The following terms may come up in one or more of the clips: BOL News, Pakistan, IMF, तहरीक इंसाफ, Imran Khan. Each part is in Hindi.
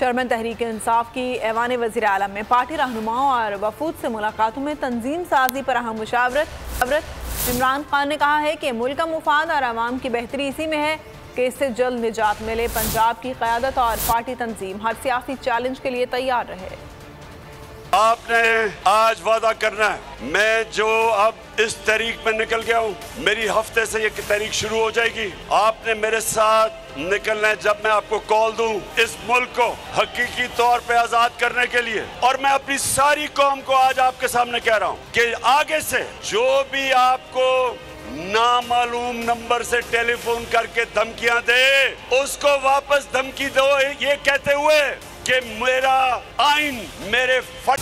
चेयरमैन तहरीक इंसाफ की ऐवान वज़ीर आलम में पार्टी रहनुमाओं और वफूद से मुलाकातों में तंजीम साजी पर अहम मुशावरत। इमरान खान ने कहा है कि मुल्क का मुफाद और आवाम की बेहतरी इसी में है कि इससे जल्द निजात मिले। पंजाब की क़यादत और पार्टी तंजीम हर सियासी चैलेंज के लिए तैयार रहे। आपने आज वादा करना है, मैं जो अब इस तहरीक में निकल गया हूँ, मेरी हफ्ते से ये तहरीक शुरू हो जाएगी। आपने मेरे साथ निकलना है। जब मैं आपको कॉल दूँ इस मुल्क को हकीकी तौर पे आजाद करने के लिए, और मैं अपनी सारी कौम को आज आपके सामने कह रहा हूँ कि आगे से जो भी आपको नामालूम नंबर से टेलीफोन करके धमकियाँ दे, उसको वापस धमकी दो, ये कहते हुए कि मेरा आइन मेरे फट।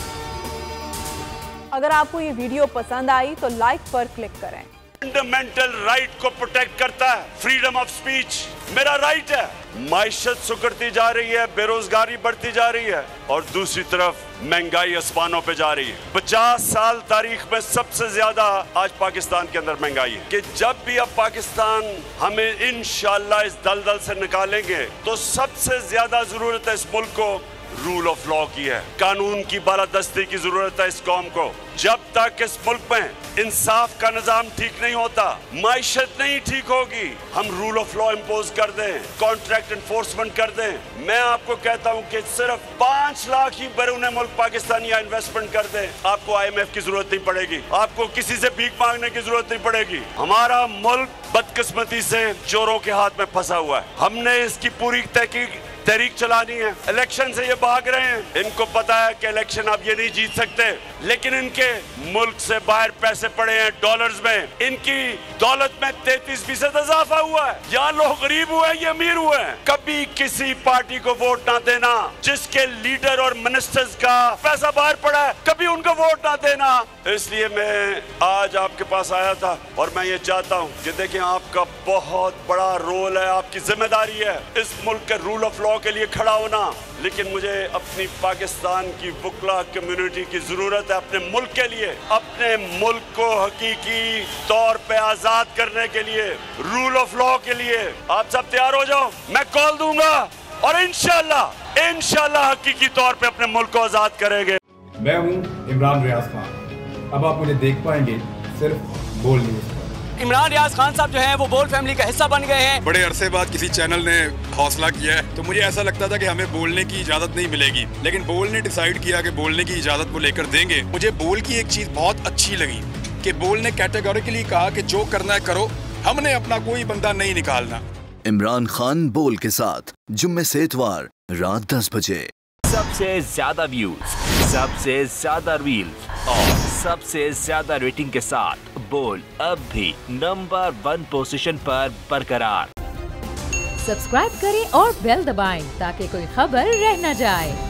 अगर आपको ये वीडियो पसंद आई तो लाइक पर क्लिक करें। फंडामेंटल राइट को प्रोटेक्ट करता है, फ्रीडम ऑफ स्पीच मेरा राइट है। माइशत सुकड़ती जा रही है, बेरोजगारी बढ़ती जा रही है और दूसरी तरफ महंगाई आसमानों पे जा रही है। 50 साल तारीख में सबसे ज्यादा आज पाकिस्तान के अंदर महंगाई है। कि जब भी अब पाकिस्तान हमें इंशाल्लाह इस दलदल से निकालेंगे तो सबसे ज्यादा जरूरत है इस मुल्क को रूल ऑफ लॉ की है, कानून की बालादस्ती की जरूरत है इस कौम को। जब तक इस मुल्क में इंसाफ का निजाम ठीक नहीं होता, माइशत नहीं ठीक होगी। हम रूल ऑफ लॉ इम्पोज कर दें, कॉन्ट्रैक्ट इन्फोर्समेंट कर दें। मैं आपको कहता हूं कि सिर्फ 5 लाख ही बैरून मुल्क पाकिस्तानी इन्वेस्टमेंट कर दें, आपको IMF की जरूरत नहीं पड़ेगी, आपको किसी से भीख मांगने की जरूरत नहीं पड़ेगी। हमारा मुल्क बदकिस्मती से चोरों के हाथ में फंसा हुआ है। हमने इसकी पूरी तहकीक तहरीक चलानी है। इलेक्शन से ये भाग रहे हैं, इनको पता है कि इलेक्शन आप ये नहीं जीत सकते, लेकिन इनके मुल्क से बाहर पैसे पड़े हैं डॉलर्स में। इनकी दौलत में 33% इजाफा हुआ है। यहाँ लोग गरीब हुए हैं, ये अमीर हुए हैं। कभी किसी पार्टी को वोट ना देना जिसके लीडर और मिनिस्टर्स का पैसा बाहर पड़ा है, कभी उनको वोट ना देना। इसलिए मैं आज आपके पास आया था और मैं ये चाहता हूँ कि देखिए आपका बहुत बड़ा रोल है, आपकी जिम्मेदारी है इस मुल्क के रूल ऑफ लॉ के लिए खड़ा होना। लेकिन मुझे अपनी पाकिस्तान की वकला कम्युनिटी की जरूरत है अपने मुल्क के लिए, अपने मुल्क को हकीकी तौर पे आजाद करने के लिए, रूल ऑफ लॉ के लिए। आप सब तैयार हो जाओ, मैं कॉल दूंगा और इंशाल्लाह हकीकी तौर पे अपने मुल्क को आजाद करेंगे। मैं हूँ इमरान रियाज खान, अब आप मुझे देख पाएंगे सिर्फ बोल न्यूज। इमरान रियाज खान साहब जो है वो बोल फैमिली का हिस्सा बन गए हैं। बड़े अरसे बाद किसी चैनल ने हौसला किया है, तो मुझे ऐसा लगता था कि हमें बोलने की इजाजत नहीं मिलेगी, लेकिन बोल ने डिसाइड किया कि बोलने की इजाजत वो लेकर देंगे। मुझे बोल की एक चीज बहुत अच्छी लगी कि बोल ने कैटेगोरिकली कहा कि जो करना है करो, हमने अपना कोई बंदा नहीं निकालना। इमरान खान बोल के साथ जुम्मे से इतवार रात 10 बजे। सबसे ज्यादा व्यूज, सबसे ज्यादा रील्स और सबसे ज्यादा रेटिंग के साथ बोल अब भी नंबर 1 पोजीशन पर बरकरार। सब्सक्राइब करें और बेल दबाएं ताकि कोई खबर रह न जाए।